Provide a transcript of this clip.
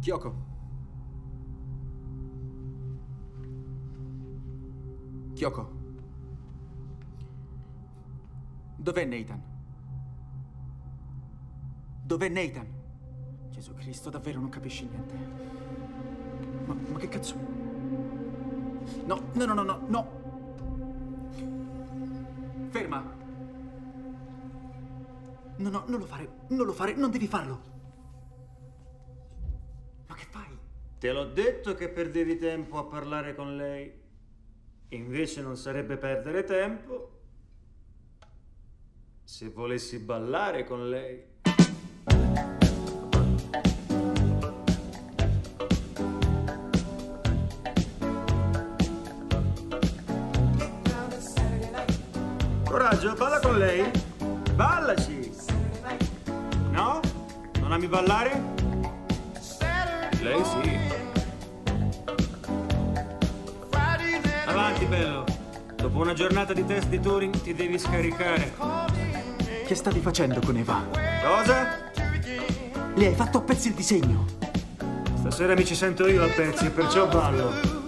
Kyoko. Kyoko. Dov'è Nathan? Dov'è Nathan? Gesù Cristo, davvero non capisci niente. Ma che cazzo? No, no, no, no, no, no. Ferma. No, no, non lo fare, non lo fare, non devi farlo. Ma che fai? Te l'ho detto che perdevi tempo a parlare con lei. Invece non sarebbe perdere tempo se volessi ballare con lei. Coraggio, balla con lei. Ballaci. No? Non ami ballare? Lei sì. Avanti, bello. Dopo una giornata di test di Turing ti devi scaricare. Che stavi facendo con Eva? Cosa? Le hai fatto a pezzi il disegno. Stasera mi ci sento io a pezzi, perciò ballo.